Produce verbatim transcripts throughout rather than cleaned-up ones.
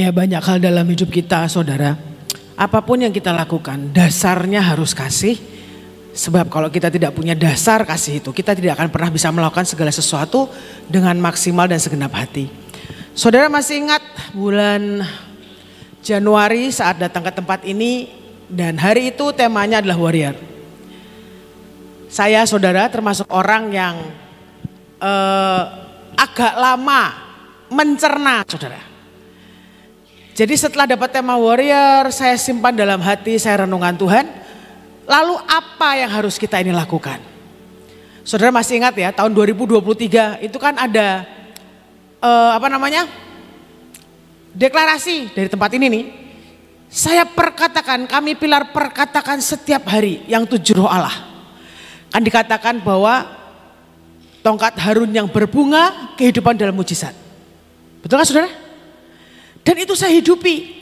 Ya, banyak hal dalam hidup kita, saudara. Apapun yang kita lakukan, dasarnya harus kasih. Sebab kalau kita tidak punya dasar kasih itu, kita tidak akan pernah bisa melakukan segala sesuatu dengan maksimal dan segenap hati. Saudara masih ingat bulan Januari saat datang ke tempat ini, dan hari itu temanya adalah warrior. Saya, saudara, termasuk orang yang eh, agak lama mencerna, saudara. Jadi setelah dapat tema warrior, saya simpan dalam hati, saya renungkan Tuhan. Lalu apa yang harus kita ini lakukan? Saudara masih ingat ya, tahun dua ribu dua puluh tiga itu kan ada eh, apa namanya? deklarasi dari tempat ini nih. Saya perkatakan, kami pilar perkatakan setiap hari yang tujuh roh Allah. Kan dikatakan bahwa tongkat Harun yang berbunga, kehidupan dalam mujizat. Betul kan, saudara? Dan itu saya hidupi.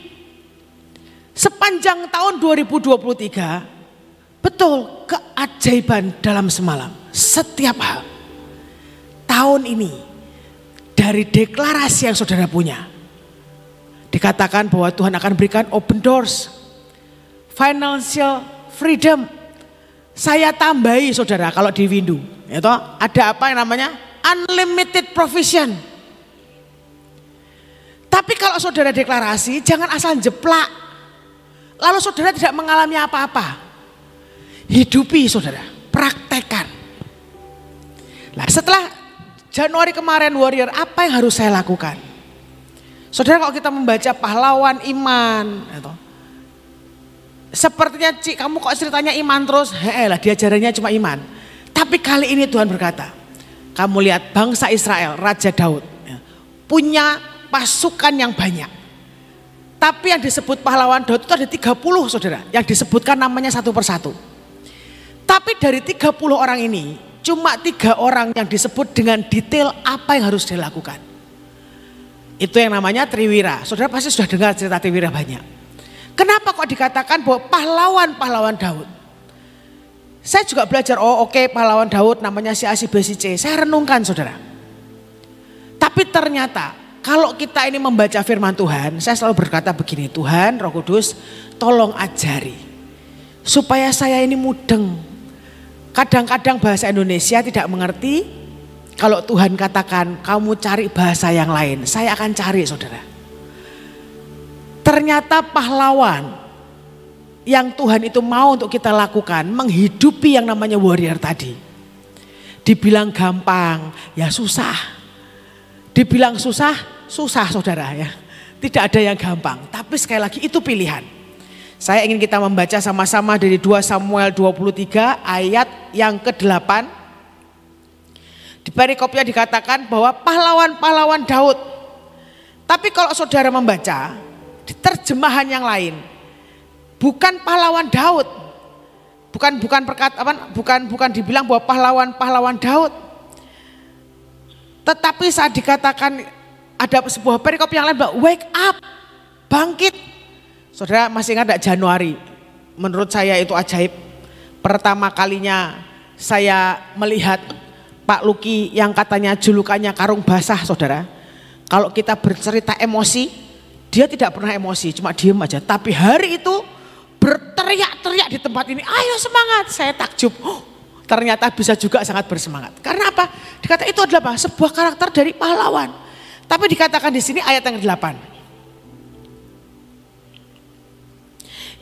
Sepanjang tahun dua ribu dua puluh tiga betul, keajaiban dalam semalam, setiap hal. Tahun ini, dari deklarasi yang saudara punya, dikatakan bahwa Tuhan akan berikan open doors, financial freedom. Saya tambahi, saudara, kalau di Windu, ya toh, ada apa yang namanya unlimited provision. Tapi kalau saudara deklarasi, jangan asal jeplak, lalu saudara tidak mengalami apa-apa. Hidupi, saudara, praktekkan. Nah, setelah Januari kemarin warrior, apa yang harus saya lakukan? Saudara, kalau kita membaca pahlawan iman, gitu, sepertinya Cik, kamu kok ceritanya iman terus? Hei lah, diajarannya cuma iman. Tapi kali ini Tuhan berkata, kamu lihat bangsa Israel, Raja Daud, ya, punya pasukan yang banyak. Tapi yang disebut pahlawan Daud itu ada tiga puluh, saudara, yang disebutkan namanya satu persatu. Tapi dari tiga puluh orang ini, cuma tiga orang yang disebut dengan detail apa yang harus dilakukan. Itu yang namanya triwira. Saudara pasti sudah dengar cerita triwira banyak. Kenapa kok dikatakan bahwa pahlawan-pahlawan Daud? Saya juga belajar, oh oke okay, pahlawan Daud namanya si A, si B, si C. Saya renungkan, saudara. Tapi ternyata kalau kita ini membaca firman Tuhan, saya selalu berkata begini, Tuhan Roh Kudus tolong ajari. Supaya saya ini mudeng. Kadang-kadang bahasa Indonesia tidak mengerti. Kalau Tuhan katakan kamu cari bahasa yang lain, saya akan cari, saudara. Ternyata pahlawan yang Tuhan itu mau untuk kita lakukan, menghidupi yang namanya warrior tadi. Dibilang gampang, ya susah. Dibilang susah, susah, saudara, ya. Tidak ada yang gampang. Tapi sekali lagi itu pilihan. Saya ingin kita membaca sama-sama dari dua Samuel dua puluh tiga ayat yang ke delapan. Di perikopnya dikatakan bahwa pahlawan-pahlawan Daud. Tapi kalau saudara membaca di terjemahan yang lain, bukan pahlawan Daud. Bukan bukan perkataan bukan bukan dibilang bahwa pahlawan-pahlawan Daud. Tetapi saat dikatakan ada sebuah perikop yang lain bahwa wake up, bangkit. Saudara masih ingat gak Januari? Menurut saya itu ajaib. Pertama kalinya saya melihat Pak Luki yang katanya julukannya karung basah, saudara. Kalau kita bercerita emosi, dia tidak pernah emosi, cuma diem aja. Tapi hari itu berteriak-teriak di tempat ini, ayo semangat. Saya takjub, oh, ternyata bisa juga sangat bersemangat. Karena apa? Dikata itu adalah apa? Sebuah karakter dari pahlawan. Tapi dikatakan di sini ayat yang ke delapan.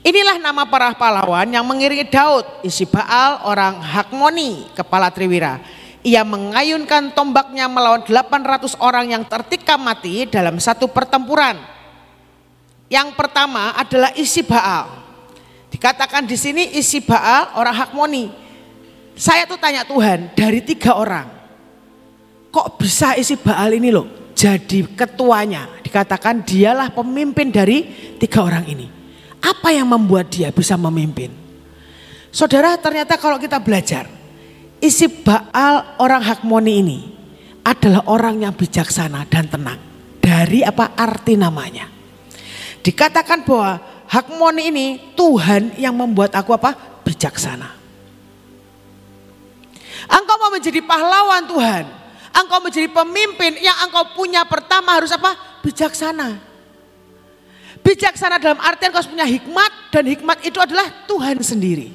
Inilah nama para pahlawan yang mengiringi Daud, Isibaal orang Hakmoni, kepala triwira. Ia mengayunkan tombaknya melawan delapan ratus orang yang tertikam mati dalam satu pertempuran. Yang pertama adalah Isibaal. Dikatakan di sini Isibaal orang Hakmoni. Saya tuh tanya Tuhan, dari tiga orang, kok bisa Isibaal ini loh jadi ketuanya? Dikatakan dialah pemimpin dari tiga orang ini. Apa yang membuat dia bisa memimpin? Saudara, ternyata kalau kita belajar, Isibaal orang Hakmoni ini adalah orang yang bijaksana dan tenang. Dari apa arti namanya? Dikatakan bahwa Hakmoni ini Tuhan yang membuat aku apa? Bijaksana. Engkau mau menjadi pahlawan Tuhan, engkau menjadi pemimpin yang engkau punya pertama harus apa? Bijaksana. Bijaksana dalam artian kau punya hikmat, dan hikmat itu adalah Tuhan sendiri.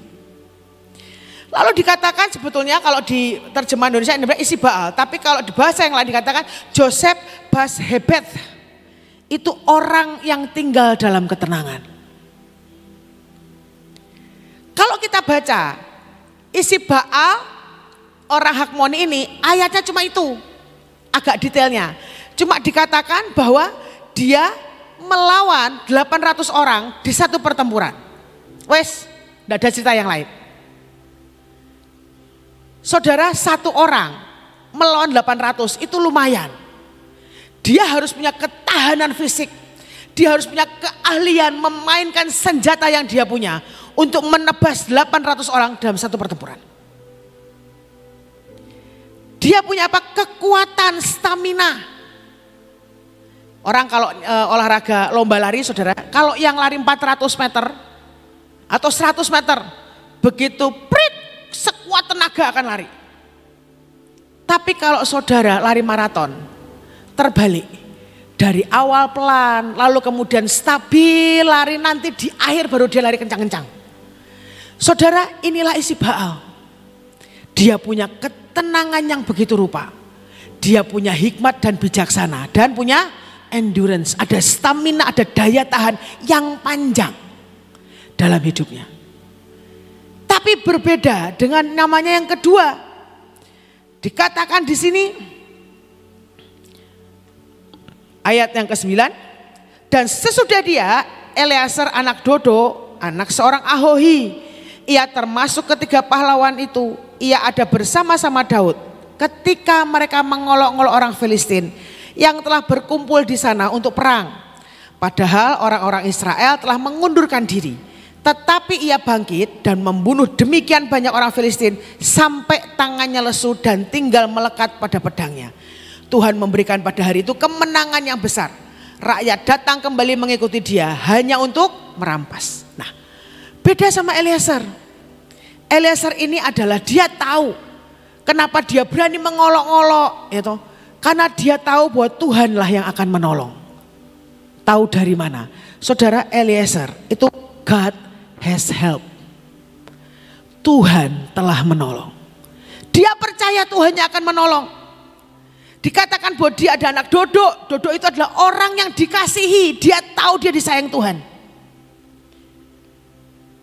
Lalu dikatakan sebetulnya kalau di terjemahan Indonesia ini isi Baal, tapi kalau di bahasa yang lain dikatakan Joseph Bashebet, itu orang yang tinggal dalam ketenangan. Kalau kita baca isi Baal, orang Hakmoni ini, ayatnya cuma itu, agak detailnya. Cuma dikatakan bahwa dia melawan delapan ratus orang di satu pertempuran. Wes, tidak ada cerita yang lain. Saudara, satu orang melawan delapan ratus itu lumayan. Dia harus punya ketahanan fisik. Dia harus punya keahlian memainkan senjata yang dia punya untuk menebas delapan ratus orang dalam satu pertempuran. Dia punya apa? Kekuatan, stamina. Orang kalau e, olahraga lomba lari, saudara, kalau yang lari empat ratus meter atau seratus meter, begitu prit, sekuat tenaga akan lari. Tapi kalau saudara lari maraton, terbalik. Dari awal pelan, lalu kemudian stabil lari, nanti di akhir baru dia lari kencang-kencang. Saudara, inilah isi Baal. Dia punya ketenangan yang begitu rupa. Dia punya hikmat dan bijaksana, dan punya endurance, ada stamina, ada daya tahan yang panjang dalam hidupnya. Tapi berbeda dengan namanya yang kedua. Dikatakan di sini ayat yang kesembilan, dan sesudah dia Eleazar anak Dodo, anak seorang Ahohi, ia termasuk ketiga pahlawan itu, ia ada bersama-sama Daud ketika mereka mengolok-olok orang Filistin yang telah berkumpul di sana untuk perang. Padahal orang-orang Israel telah mengundurkan diri, tetapi ia bangkit dan membunuh demikian banyak orang Filistin sampai tangannya lesu dan tinggal melekat pada pedangnya. Tuhan memberikan pada hari itu kemenangan yang besar. Rakyat datang kembali mengikuti dia hanya untuk merampas. Nah, beda sama Eleazar. Eleazar ini adalah dia tahu kenapa dia berani mengolok-olok, gitu. Karena dia tahu bahwa Tuhanlah yang akan menolong. Tahu dari mana? Saudara, Eliezer itu God has helped. Tuhan telah menolong. Dia percaya Tuhannya akan menolong. Dikatakan bahwa dia ada anak Dodok. Dodok itu adalah orang yang dikasihi. Dia tahu dia disayang Tuhan.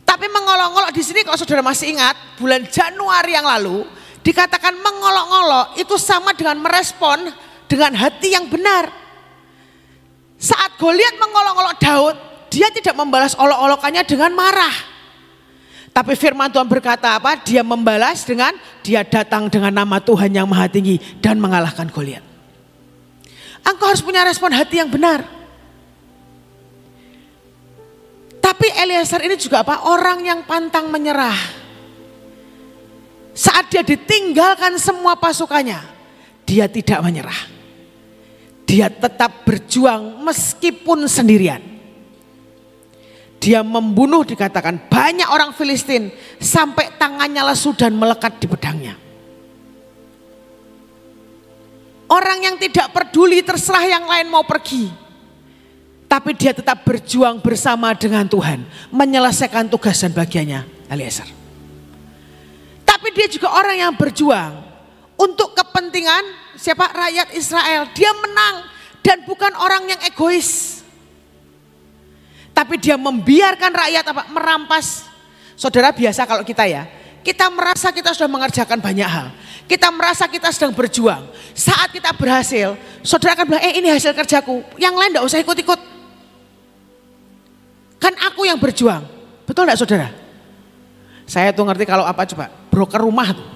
Tapi mengolok-olok di sini, kalau saudara masih ingat, bulan Januari yang lalu, dikatakan mengolok-olok itu sama dengan merespon dengan hati yang benar. Saat Goliat mengolok-olok Daud, dia tidak membalas olok-olokannya dengan marah. Tapi firman Tuhan berkata apa? Dia membalas dengan dia datang dengan nama Tuhan yang maha tinggi dan mengalahkan Goliat. Engkau harus punya respon hati yang benar. Tapi Eliezer ini juga apa? Orang yang pantang menyerah. Saat dia ditinggalkan semua pasukannya, dia tidak menyerah. Dia tetap berjuang meskipun sendirian. Dia membunuh, dikatakan, banyak orang Filistin sampai tangannya lesu dan melekat di pedangnya. Orang yang tidak peduli, terserah yang lain mau pergi. Tapi dia tetap berjuang bersama dengan Tuhan, menyelesaikan tugas dan bagiannya, Eliezer. Tapi dia juga orang yang berjuang untuk kepentingan siapa? Rakyat Israel. Dia menang dan bukan orang yang egois. Tapi dia membiarkan rakyat apa? Merampas. Saudara, biasa kalau kita ya, kita merasa kita sudah mengerjakan banyak hal. Kita merasa kita sedang berjuang. Saat kita berhasil, saudara akan bilang, eh ini hasil kerjaku. Yang lain tidak usah ikut-ikut. Kan aku yang berjuang. Betul tidak saudara? Saya tuh ngerti kalau apa coba, broker rumah tuh.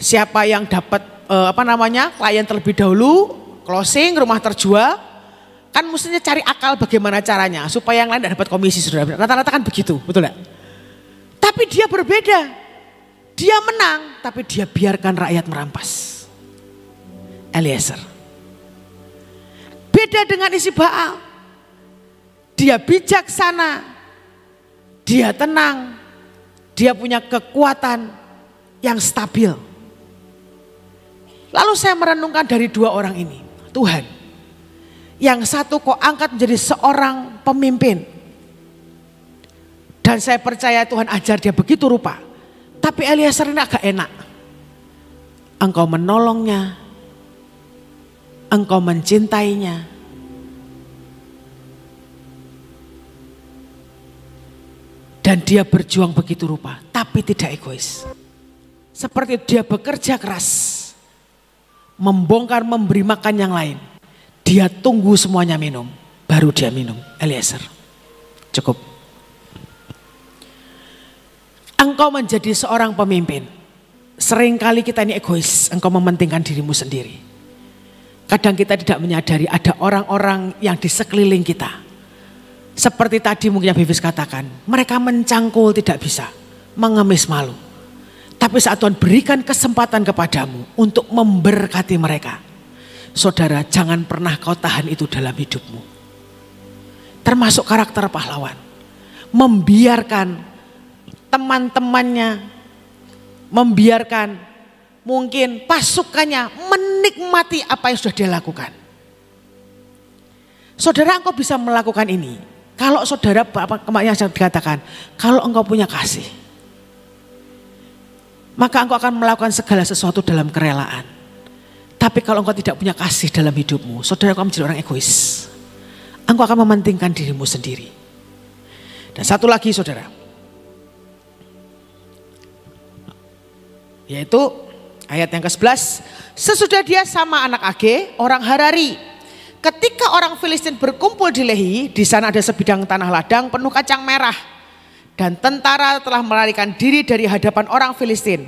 Siapa yang dapat eh, apa namanya klien terlebih dahulu, closing rumah terjual, kan mestinya cari akal bagaimana caranya supaya yang lain tidak dapat komisi, saudara. Rata-rata kan begitu, betul nggak? Tapi dia berbeda. Dia menang, tapi dia biarkan rakyat merampas. Eliezer. Beda dengan isi Baal. Dia bijaksana, dia tenang. Dia punya kekuatan yang stabil. Lalu saya merenungkan dari dua orang ini. Tuhan, Yang satu kau angkat menjadi seorang pemimpin. Dan saya percaya Tuhan ajar dia begitu rupa. Tapi Eliezer ini agak enak. Engkau menolongnya. Engkau mencintainya. Dan dia berjuang begitu rupa, tapi tidak egois. Seperti dia bekerja keras, membongkar, memberi makan yang lain. Dia tunggu semuanya minum, baru dia minum. Eliezer, cukup. Engkau menjadi seorang pemimpin. Seringkali kita ini egois, engkau mementingkan dirimu sendiri. Kadang kita tidak menyadari ada orang-orang yang di sekeliling kita. Seperti tadi mungkin yang Bibis katakan, mereka mencangkul tidak bisa, mengemis malu. Tapi saat Tuhan berikan kesempatan kepadamu untuk memberkati mereka. Saudara, jangan pernah kau tahan itu dalam hidupmu. Termasuk karakter pahlawan. Membiarkan teman-temannya, membiarkan mungkin pasukannya menikmati apa yang sudah dia lakukan. Saudara, engkau bisa melakukan ini. Kalau saudara, apa kemarin yang dikatakan, kalau engkau punya kasih, maka engkau akan melakukan segala sesuatu dalam kerelaan. Tapi kalau engkau tidak punya kasih dalam hidupmu, saudara, engkau menjadi orang egois. Engkau akan mementingkan dirimu sendiri. Dan satu lagi, saudara, yaitu ayat yang ke sebelas, sesudah dia sama anak Age, orang Harari. Ketika orang Filistin berkumpul di Lehi, di sana ada sebidang tanah ladang penuh kacang merah. Dan tentara telah melarikan diri dari hadapan orang Filistin.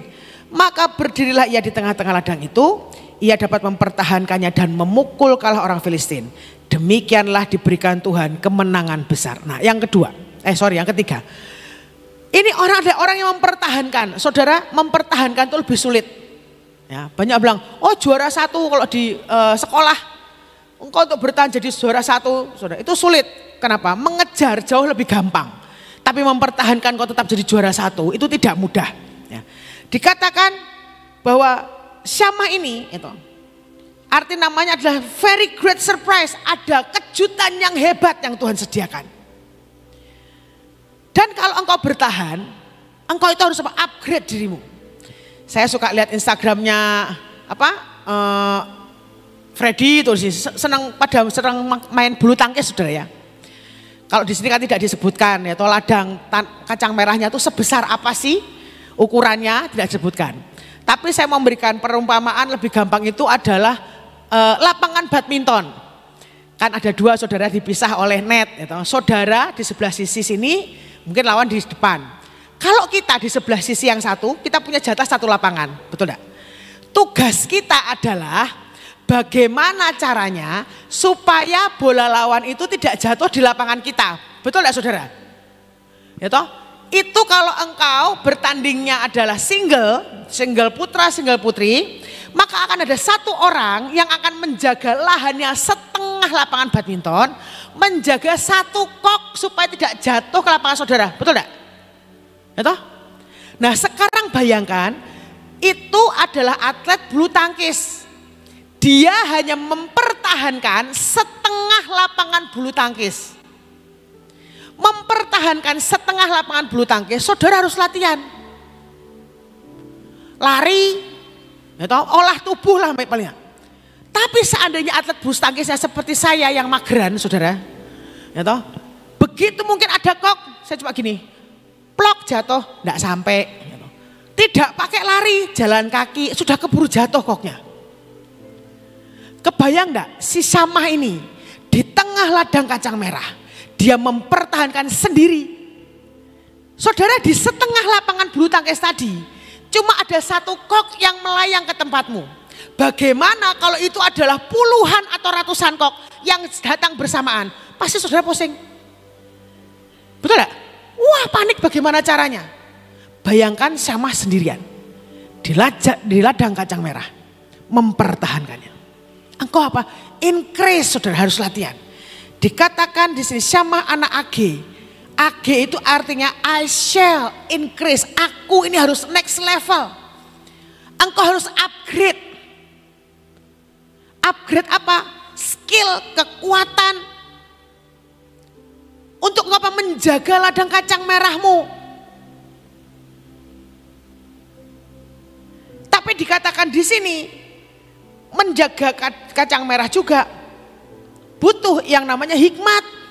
Maka berdirilah ia di tengah-tengah ladang itu, ia dapat mempertahankannya dan memukul kalah orang Filistin. Demikianlah diberikan Tuhan kemenangan besar. Nah, yang kedua, eh sorry, yang ketiga. Ini orang ada orang yang mempertahankan, saudara, mempertahankan itu lebih sulit. Ya, banyak bilang, oh juara satu kalau di uh, sekolah. Engkau untuk bertahan jadi juara satu, saudara, itu sulit. Kenapa? Mengejar jauh lebih gampang. Tapi mempertahankan kau tetap jadi juara satu, itu tidak mudah. Ya. Dikatakan bahwa Syamah ini, itu, arti namanya adalah very great surprise. Ada kejutan yang hebat yang Tuhan sediakan. Dan kalau engkau bertahan, engkau itu harus upgrade dirimu. Saya suka lihat Instagramnya, apa, uh, Fredy itu sih senang pada senang main bulu tangkis, saudara, ya. Kalau di sini kan tidak disebutkan, ya, atau ladang tan, kacang merahnya itu sebesar apa sih ukurannya tidak disebutkan. Tapi saya memberikan perumpamaan lebih gampang itu adalah e, lapangan badminton. Kan ada dua, saudara, dipisah oleh net, gitu. Saudara di sebelah sisi sini, mungkin lawan di depan. Kalau kita di sebelah sisi yang satu, kita punya jatah satu lapangan, betul enggak? Tugas kita adalah bagaimana caranya supaya bola lawan itu tidak jatuh di lapangan kita. Betul enggak, saudara? Ya toh? Itu kalau engkau bertandingnya adalah single, single putra, single putri, maka akan ada satu orang yang akan menjaga lahannya setengah lapangan badminton, menjaga satu kok supaya tidak jatuh ke lapangan saudara. Betul enggak? Ya toh? Nah, sekarang bayangkan itu adalah atlet bulu tangkis. Dia hanya mempertahankan setengah lapangan bulu tangkis. Mempertahankan setengah lapangan bulu tangkis, saudara harus latihan. Lari, atau olah tubuh lah palingnya. Tapi seandainya atlet bulu tangkisnya seperti saya yang mageran, saudara. Atau, begitu mungkin ada kok, saya cuma gini, plok jatuh, enggak sampai. Tidak pakai lari, jalan kaki, sudah keburu jatuh koknya. Kebayang enggak si Syamah ini di tengah ladang kacang merah, dia mempertahankan sendiri. Saudara, di setengah lapangan bulu tangkis tadi cuma ada satu kok yang melayang ke tempatmu. Bagaimana kalau itu adalah puluhan atau ratusan kok yang datang bersamaan? Pasti saudara pusing. Betul enggak? Wah, panik, bagaimana caranya? Bayangkan Syamah sendirian di, lajak, di ladang kacang merah mempertahankannya. Engkau apa? Increase, saudara, harus latihan. Dikatakan di sini Syamah anak Age. Age itu artinya I shall increase. Aku ini harus next level. Engkau harus upgrade. Upgrade apa? skill, kekuatan untuk apa? Menjaga ladang kacang merahmu. Tapi dikatakan di sini menjaga kacang merah juga butuh yang namanya hikmat.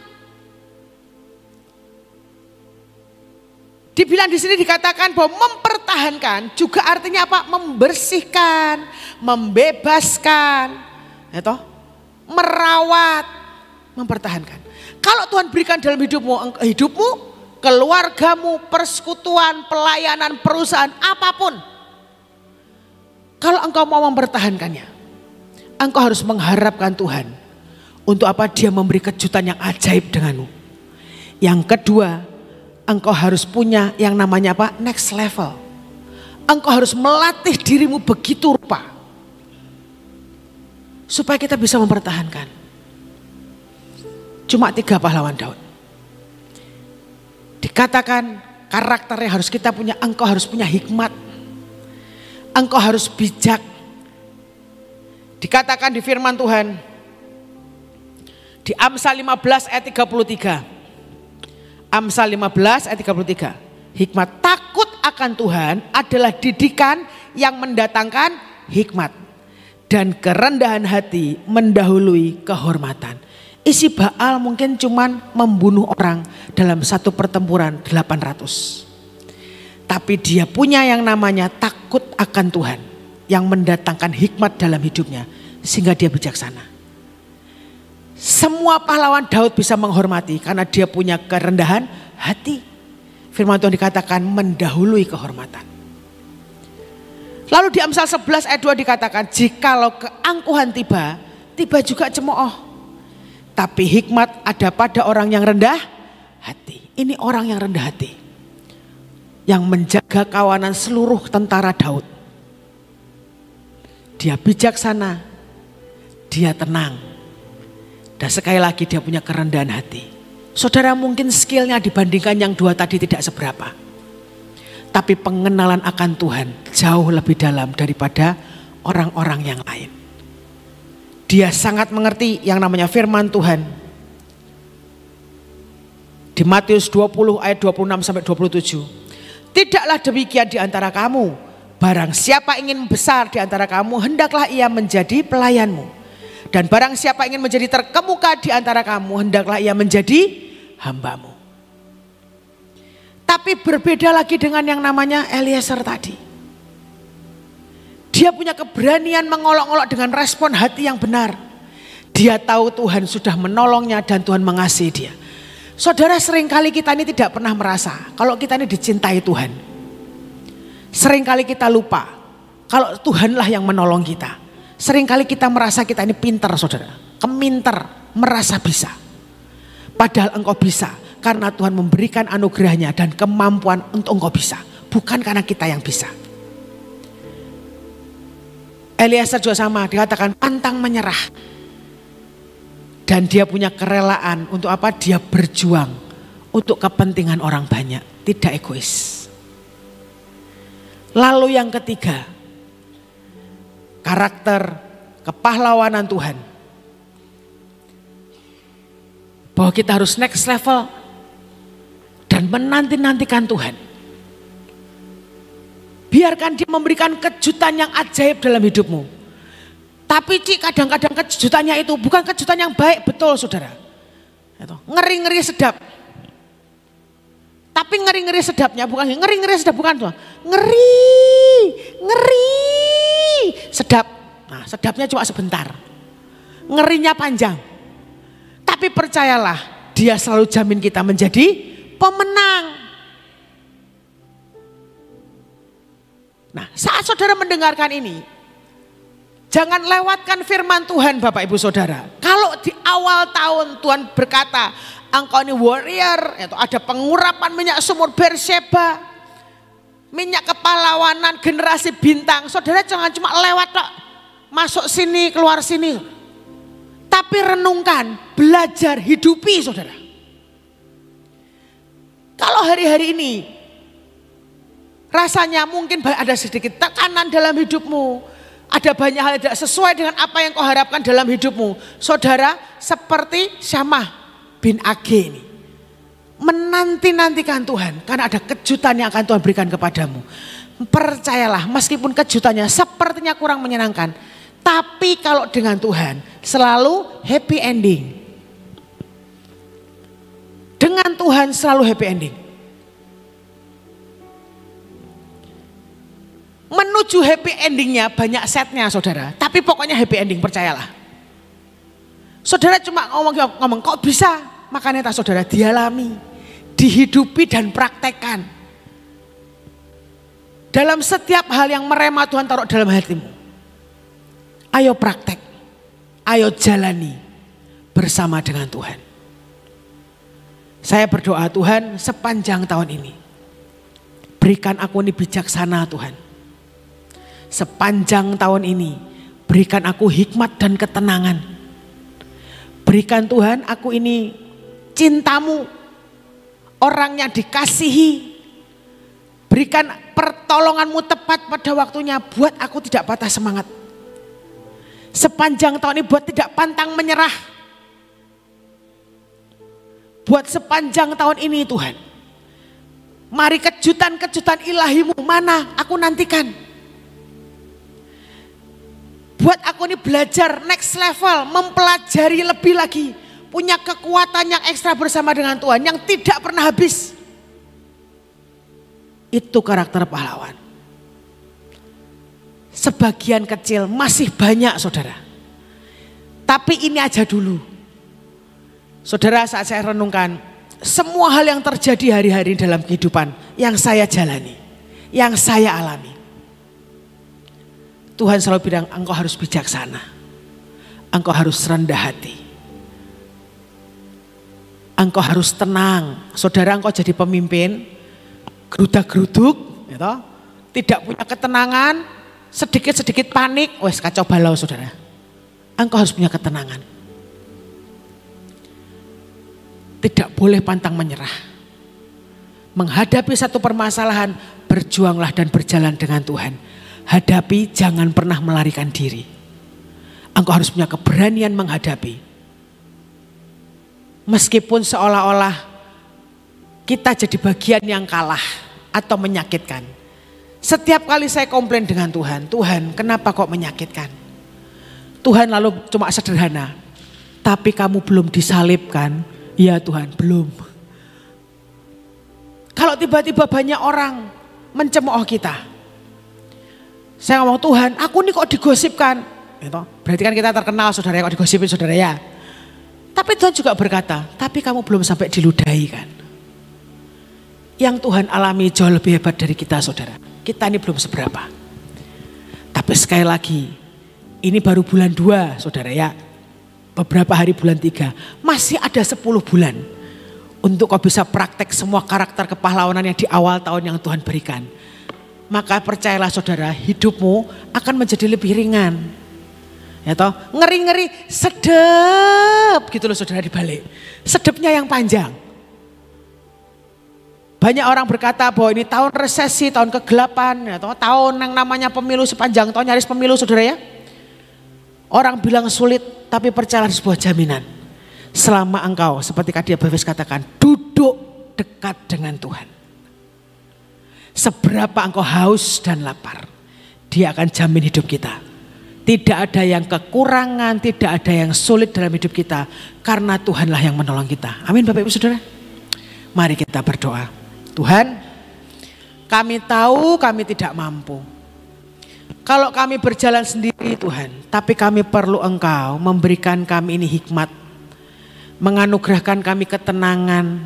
Dibilang di sini dikatakan bahwa mempertahankan juga artinya apa? Membersihkan, membebaskan, ya toh, merawat, mempertahankan. Kalau Tuhan berikan dalam hidupmu, hidupmu, keluargamu, persekutuan, pelayanan, perusahaan, apapun. Kalau engkau mau mempertahankannya, engkau harus mengharapkan Tuhan. Untuk apa? Dia memberi kejutan yang ajaib denganmu. Yang kedua, engkau harus punya yang namanya apa? Next level. Engkau harus melatih dirimu begitu rupa supaya kita bisa mempertahankan. Cuma tiga pahlawan Daud. Dikatakan karakternya harus kita punya. Engkau harus punya hikmat. Engkau harus bijak. Dikatakan di firman Tuhan di Amsal lima belas ayat tiga puluh tiga. Amsal lima belas ayat tiga puluh tiga. Hikmat, takut akan Tuhan adalah didikan yang mendatangkan hikmat. Dan kerendahan hati mendahului kehormatan. Isi Baal mungkin cuman membunuh orang dalam satu pertempuran delapan ratus. Tapi dia punya yang namanya takut akan Tuhan. Yang mendatangkan hikmat dalam hidupnya. Sehingga dia bijaksana. Semua pahlawan Daud bisa menghormati karena dia punya kerendahan hati. Firman Tuhan dikatakan mendahului kehormatan. Lalu di Amsal sebelas ayat dua dikatakan, jikalau keangkuhan tiba, tiba juga cemooh. Tapi hikmat ada pada orang yang rendah hati. Ini orang yang rendah hati. Yang menjaga kawanan seluruh tentara Daud. Dia bijaksana, dia tenang. Dan sekali lagi dia punya kerendahan hati. Saudara, mungkin skillnya dibandingkan yang dua tadi tidak seberapa. Tapi pengenalan akan Tuhan jauh lebih dalam daripada orang-orang yang lain. Dia sangat mengerti yang namanya firman Tuhan. Di Matius dua puluh ayat dua puluh enam sampai dua puluh tujuh. Tidaklah demikian di antara kamu. Barang siapa ingin besar di antara kamu, hendaklah ia menjadi pelayanmu. Dan barang siapa ingin menjadi terkemuka di antara kamu, hendaklah ia menjadi hambamu. Tapi berbeda lagi dengan yang namanya Eliezer tadi. Dia punya keberanian mengolok-olok dengan respon hati yang benar. Dia tahu Tuhan sudah menolongnya dan Tuhan mengasihi dia. Saudara, seringkali kita ini tidak pernah merasa kalau kita ini dicintai Tuhan. Seringkali kita lupa kalau Tuhanlah yang menolong kita. Seringkali kita merasa kita ini pintar, saudara. Keminter, merasa bisa. Padahal engkau bisa karena Tuhan memberikan anugerahnya dan kemampuan untuk engkau bisa. Bukan karena kita yang bisa. Eliezer juga sama, dikatakan pantang menyerah. Dan dia punya kerelaan untuk apa? Dia berjuang untuk kepentingan orang banyak. Tidak egois. Lalu yang ketiga. Karakter kepahlawanan Tuhan. Bahwa kita harus next level dan menanti-nantikan Tuhan. Biarkan dia memberikan kejutan yang ajaib dalam hidupmu. Tapi Ci, kadang-kadang kejutannya itu bukan kejutan yang baik, betul saudara. Ngeri-ngeri sedap. Tapi ngeri-ngeri sedapnya bukan ngeri-ngeri sedap, bukan. Ngeri, ngeri. Sedap, nah sedapnya cuma sebentar, ngerinya panjang. Tapi percayalah, dia selalu jamin kita menjadi pemenang. Nah, saat saudara mendengarkan ini, jangan lewatkan firman Tuhan, Bapak Ibu Saudara. Kalau di awal tahun Tuhan berkata, engkau ini warrior, yaitu ada pengurapan minyak sumur Beersheba. Minyak kepahlawanan generasi bintang. Saudara jangan cuma lewat kok. Masuk sini, keluar sini. Tapi renungkan, belajar, hidupi saudara. Kalau hari-hari ini rasanya mungkin ada sedikit tekanan dalam hidupmu. Ada banyak hal yang tidak sesuai dengan apa yang kau harapkan dalam hidupmu. Saudara seperti Syamah bin Age ini. Menanti-nantikan Tuhan. Karena ada kejutan yang akan Tuhan berikan kepadamu. Percayalah meskipun kejutannya sepertinya kurang menyenangkan. Tapi kalau dengan Tuhan selalu happy ending. Dengan Tuhan selalu happy ending. Menuju happy endingnya banyak setnya saudara. Tapi pokoknya happy ending, percayalah. Saudara cuma ngomong-ngomong, kok bisa? Makanya tak saudara dialami, dihidupi dan praktekkan. Dalam setiap hal yang merema Tuhan taruh dalam hatimu. Ayo praktek, ayo jalani bersama dengan Tuhan. Saya berdoa Tuhan sepanjang tahun ini. Berikan aku ini bijaksana Tuhan. Sepanjang tahun ini, berikan aku hikmat dan ketenangan. Berikan Tuhan aku ini cintamu, orangnya dikasihi. Berikan pertolonganmu tepat pada waktunya, buat aku tidak patah semangat. Sepanjang tahun ini buat tidak pantang menyerah. Buat sepanjang tahun ini Tuhan, mari kejutan-kejutan ilahimu mana aku nantikan. Buat aku ini belajar next level, mempelajari lebih lagi. Punya kekuatan yang ekstra bersama dengan Tuhan, yang tidak pernah habis. Itu karakter pahlawan. Sebagian kecil, masih banyak saudara. Tapi ini aja dulu. Saudara, saat saya renungkan, semua hal yang terjadi hari-hari dalam kehidupan, yang saya jalani, yang saya alami. Tuhan selalu bilang, engkau harus bijaksana, engkau harus rendah hati, engkau harus tenang. Saudara, engkau jadi pemimpin, gerudak-geruduk, gitu, tidak punya ketenangan, sedikit-sedikit panik, wes kacau balau saudara. Engkau harus punya ketenangan. Tidak boleh pantang menyerah. Menghadapi satu permasalahan, berjuanglah dan berjalan dengan Tuhan. Hadapi, jangan pernah melarikan diri. Engkau harus punya keberanian menghadapi. Meskipun seolah-olah kita jadi bagian yang kalah atau menyakitkan. Setiap kali saya komplain dengan Tuhan, Tuhan kenapa kok menyakitkan? Tuhan lalu cuma sederhana, tapi kamu belum disalibkan. Ya Tuhan, belum. Kalau tiba-tiba banyak orang mencemooh kita. Saya ngomong, Tuhan aku ini kok digosipkan. Berarti kan kita terkenal saudara, kok digosipin saudara ya. Tapi Tuhan juga berkata, tapi kamu belum sampai diludahi kan. Yang Tuhan alami jauh lebih hebat dari kita saudara. Kita ini belum seberapa. Tapi sekali lagi, ini baru bulan dua saudara ya. Beberapa hari bulan tiga. Masih ada sepuluh bulan. Untuk kau bisa praktek semua karakter kepahlawanan yang di awal tahun yang Tuhan berikan. Maka percayalah saudara, hidupmu akan menjadi lebih ringan. Ya toh, ngeri-ngeri sedep gitu loh saudara dibalik. Sedepnya yang panjang. Banyak orang berkata bahwa ini tahun resesi, tahun kegelapan, ya toh, tahun yang namanya pemilu, sepanjang tahun nyaris pemilu saudara ya. Orang bilang sulit, tapi percayalah sebuah jaminan. Selama engkau seperti tadi Bapak katakan, duduk dekat dengan Tuhan. Seberapa engkau haus dan lapar, Dia akan jamin hidup kita. Tidak ada yang kekurangan, tidak ada yang sulit dalam hidup kita. Karena Tuhanlah yang menolong kita. Amin Bapak Ibu Saudara. Mari kita berdoa. Tuhan, kami tahu kami tidak mampu. Kalau kami berjalan sendiri Tuhan, tapi kami perlu Engkau memberikan kami ini hikmat. Menganugerahkan kami ketenangan.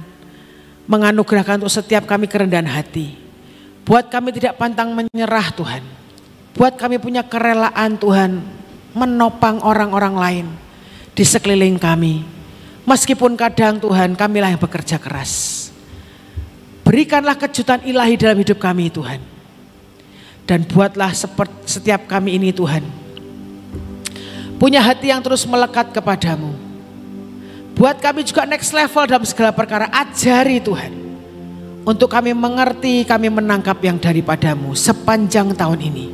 Menganugerahkan untuk setiap kami kerendahan hati. Buat kami tidak pantang menyerah Tuhan. Buat kami punya kerelaan Tuhan menopang orang-orang lain di sekeliling kami. Meskipun kadang Tuhan kamilah yang bekerja keras. Berikanlah kejutan ilahi dalam hidup kami Tuhan. Dan buatlah setiap kami ini Tuhan punya hati yang terus melekat kepadamu. Buat kami juga next level dalam segala perkara. Ajari Tuhan. Untuk kami mengerti, kami menangkap yang daripadamu sepanjang tahun ini.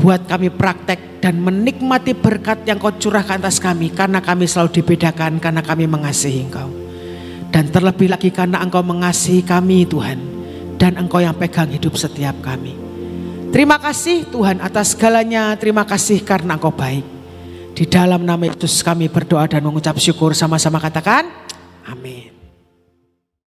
buat kami praktek dan menikmati berkat yang Kau curahkan atas kami, karena kami selalu dibedakan karena kami mengasihi Engkau. Dan terlebih lagi karena Engkau mengasihi kami Tuhan, dan Engkau yang pegang hidup setiap kami. Terima kasih Tuhan atas segalanya, terima kasih karena Engkau baik. Di dalam nama Yesus kami berdoa dan mengucap syukur, sama-sama katakan amin.